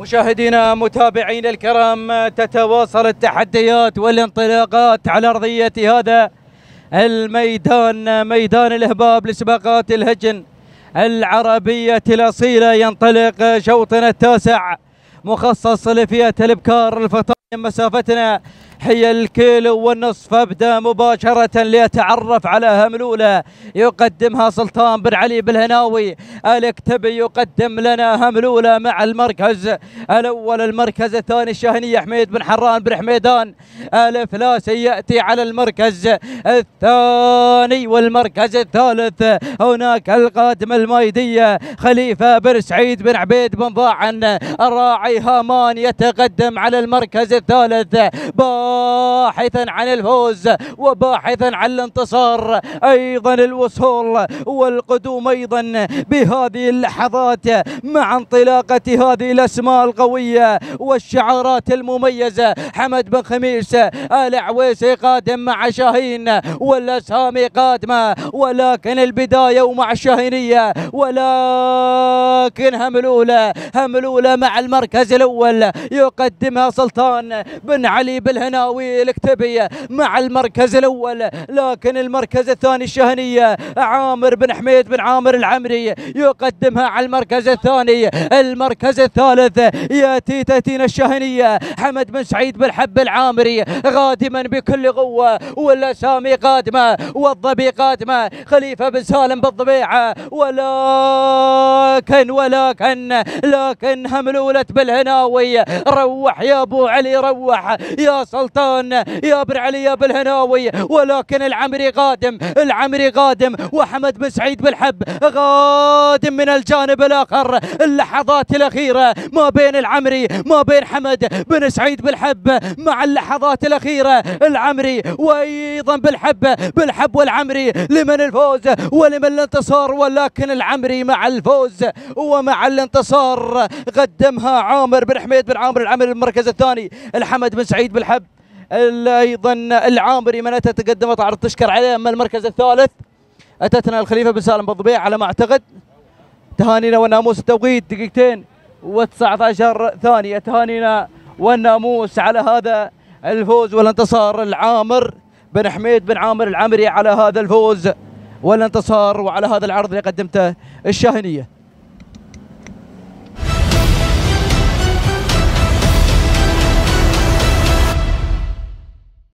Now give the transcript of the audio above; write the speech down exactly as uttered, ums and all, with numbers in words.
مشاهدينا متابعينا الكرام، تتواصل التحديات والانطلاقات على أرضية هذا الميدان، ميدان الهباب لسباقات الهجن العربية الأصيلة. ينطلق شوطنا التاسع مخصص لفئة الابكار الفطام. مسافتنا هي الكيلو والنصف. أبدأ مباشرة ليتعرف على أهم الأولى، يقدمها سلطان بن علي بالهناوي الكتبي. يقدم لنا أهم الأولى مع المركز الأول. المركز الثاني الشاهينية حميد بن حران بن حميدان الفلاسي يأتي على المركز الثاني. والمركز الثالث هناك القادم المايدية خليفة بن سعيد بن عبيد بن ضاعن الراعي هامان يتقدم على المركز الثالث، باحثا عن الفوز وباحثا عن الانتصار، ايضا الوصول والقدوم ايضا بهذه اللحظات مع انطلاقه هذه الاسماء القويه والشعارات المميزه. حمد بن خميس العويسي قادم مع شاهين، والاسهام قادمه، ولكن البدايه ومع الشاهينيه، ولكن هملوله هملوله مع المركز الاول. يقدمها سلطان بن علي بالهناوي الكتبي مع المركز الاول، لكن المركز الثاني الشاهينية عامر بن حميد بن عامر العمري يقدمها على المركز الثاني. المركز الثالث ياتي تاتينا الشاهينية حمد بن سعيد بالحب العامري قادما بكل قوه، والاسامي قادمه والظبي قادمه خليفه بن سالم بالضبيعه، ولكن ولكن لكن هملوله بالهناوي. روح يا ابو علي روح يا سلطان يا بن علي يا بالهناوي، ولكن العمري قادم، العمري قادم، وحمد بن سعيد بالحب قادم من الجانب الاخر. اللحظات الاخيره ما بين العمري ما بين حمد بن سعيد بالحب، مع اللحظات الاخيره العمري وايضا بالحب، بالحب والعمري، لمن الفوز ولمن الانتصار. ولكن العمري مع الفوز ومع الانتصار. قدمها عامر بن حميد بن عامر العمري المركز الثاني، الحمد بن سعيد بالحب ايضا العامري من اتى تقدمت عرض تشكر عليه. اما المركز الثالث اتتنا الخليفه بن سالم بالضبيعه على ما اعتقد. تهانينا والناموس، التوقيت دقيقتين وتسعة عشر ثانيه. تهانينا والناموس على هذا الفوز والانتصار. العامر بن حميد بن عامر العمري على هذا الفوز والانتصار وعلى هذا العرض اللي قدمته الشاهينيه.